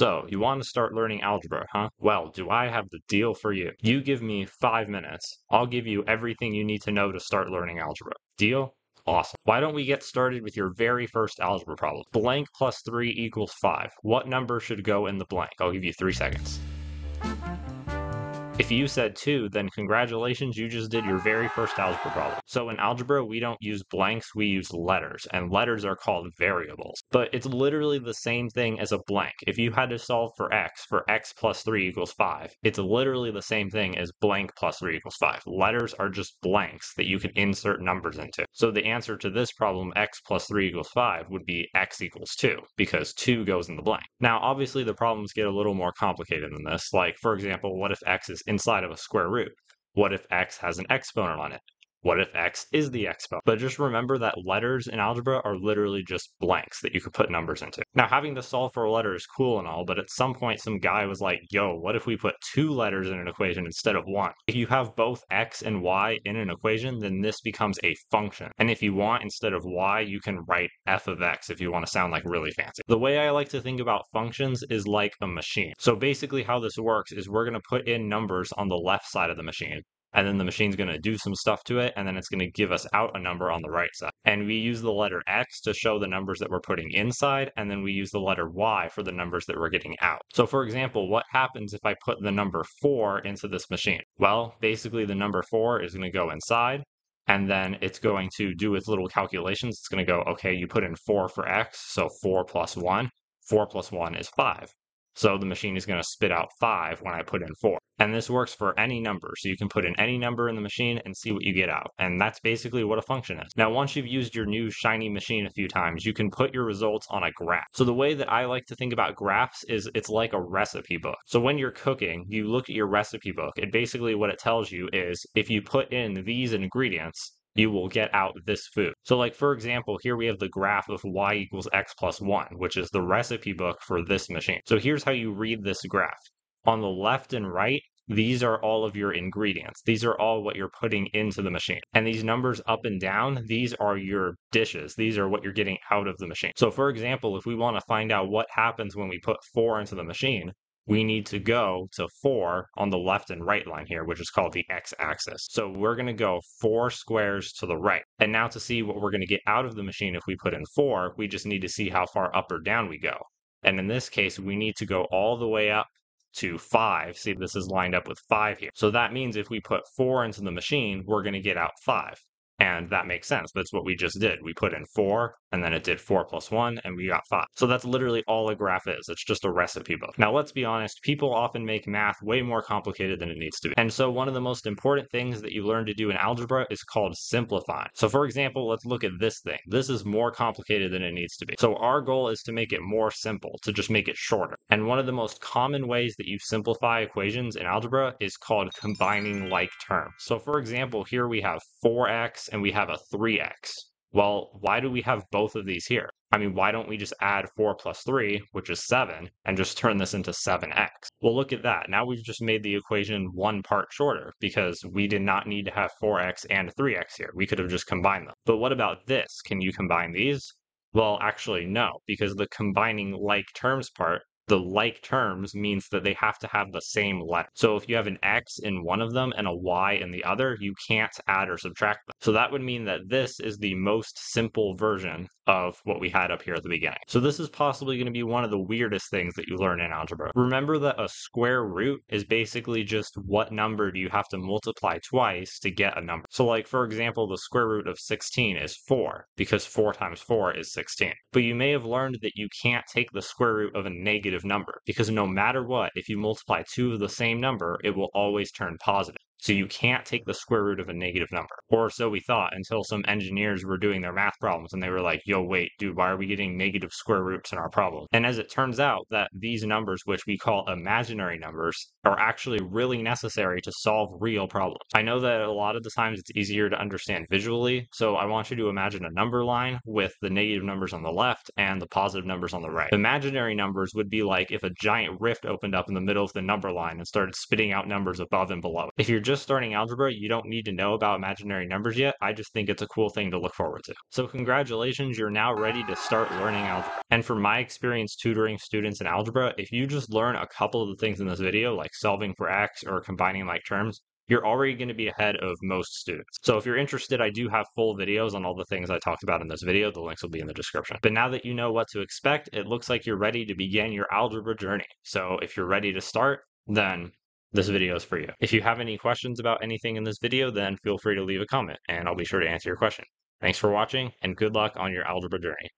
So, you want to start learning algebra, huh? Well, do I have the deal for you. You give me 5 minutes. I'll give you everything you need to know to start learning algebra. Deal? Awesome. Why don't we get started with your very first algebra problem? Blank plus 3 equals 5. What number should go in the blank? I'll give you 3 seconds. If you said 2, then congratulations, you just did your very first algebra problem. So in algebra, we don't use blanks, we use letters, and letters are called variables. But it's literally the same thing as a blank. If you had to solve for x plus 3 equals 5, it's literally the same thing as blank plus 3 equals 5. Letters are just blanks that you can insert numbers into. So the answer to this problem, x plus 3 equals 5, would be x equals 2, because 2 goes in the blank. Now, obviously, the problems get a little more complicated than this. Like, for example, what if x is inside of a square root? What if x has an exponent on it? What if x is the exponent? But just remember that letters in algebra are literally just blanks that you could put numbers into. Now, having to solve for a letter is cool and all, but at some point some guy was like, yo, what if we put 2 letters in an equation instead of 1? If you have both x and y in an equation, then this becomes a function. And if you want, instead of y, you can write f of x if you want to sound like really fancy. The way I like to think about functions is like a machine. So basically how this works is we're going to put in numbers on the left side of the machine, and then the machine's going to do some stuff to it, and then it's going to give us out a number on the right side. And we use the letter x to show the numbers that we're putting inside, and then we use the letter y for the numbers that we're getting out. So for example, what happens if I put the number 4 into this machine? Well, basically the number 4 is going to go inside, and then it's going to do its little calculations. It's going to go, okay, you put in 4 for x, so 4 plus 1. 4 plus 1 is 5. So the machine is going to spit out 5 when I put in 4. And this works for any number, so you can put in any number in the machine and see what you get out. And that's basically what a function is. Now, once you've used your new shiny machine a few times, you can put your results on a graph. So the way that I like to think about graphs is it's like a recipe book. So when you're cooking, you look at your recipe book, and basically what it tells you is if you put in these ingredients, you will get out this food. So like, for example, here we have the graph of y equals x plus 1, which is the recipe book for this machine. So here's how you read this graph. On the left and right, these are all of your ingredients. These are all what you're putting into the machine. And these numbers up and down, these are your dishes. These are what you're getting out of the machine. So for example, if we want to find out what happens when we put 4 into the machine, we need to go to 4 on the left and right line here, which is called the x-axis. So we're going to go 4 squares to the right. And now to see what we're going to get out of the machine if we put in 4, we just need to see how far up or down we go. And in this case, we need to go all the way up to 5. See, this is lined up with 5 here. So that means if we put 4 into the machine, we're going to get out 5. And that makes sense. That's what we just did. We put in 4, and then it did 4 plus 1, and we got 5. So that's literally all a graph is. It's just a recipe book. Now, let's be honest. People often make math way more complicated than it needs to be. And so one of the most important things that you learn to do in algebra is called simplifying. So for example, let's look at this thing. This is more complicated than it needs to be. So our goal is to make it more simple, to just make it shorter. And one of the most common ways that you simplify equations in algebra is called combining like terms. So for example, here we have 4x, and we have a 3x. Well, why do we have both of these here? I mean, why don't we just add 4 plus 3, which is 7, and just turn this into 7x? Well, look at that. Now we've just made the equation one part shorter, because we did not need to have 4x and 3x here. We could have just combined them. But what about this? Can you combine these? Well, actually, no, because the combining like terms part, the like terms means that they have to have the same letter. So if you have an x in one of them and a y in the other, you can't add or subtract them. So that would mean that this is the most simple version of what we had up here at the beginning. So this is possibly going to be one of the weirdest things that you learn in algebra. Remember that a square root is basically just what number do you have to multiply twice to get a number. So like, for example, the square root of 16 is 4, because 4 times 4 is 16. But you may have learned that you can't take the square root of a negative number, because no matter what, if you multiply 2 of the same number, it will always turn positive. So you can't take the square root of a negative number. Or so we thought, until some engineers were doing their math problems and they were like, yo, wait, dude, why are we getting negative square roots in our problem? And as it turns out, that these numbers, which we call imaginary numbers, are actually really necessary to solve real problems. I know that a lot of the times it's easier to understand visually, so I want you to imagine a number line with the negative numbers on the left and the positive numbers on the right. Imaginary numbers would be like if a giant rift opened up in the middle of the number line and started spitting out numbers above and below. If you're just just starting algebra, you don't need to know about imaginary numbers yet. I just think it's a cool thing to look forward to. So congratulations, you're now ready to start learning algebra. And from my experience tutoring students in algebra, if you just learn a couple of the things in this video, like solving for x or combining like terms, you're already going to be ahead of most students. So if you're interested, I do have full videos on all the things I talked about in this video. The links will be in the description. But now that you know what to expect, it looks like you're ready to begin your algebra journey. So if you're ready to start, then this video is for you. If you have any questions about anything in this video, then feel free to leave a comment and I'll be sure to answer your question. Thanks for watching and good luck on your algebra journey.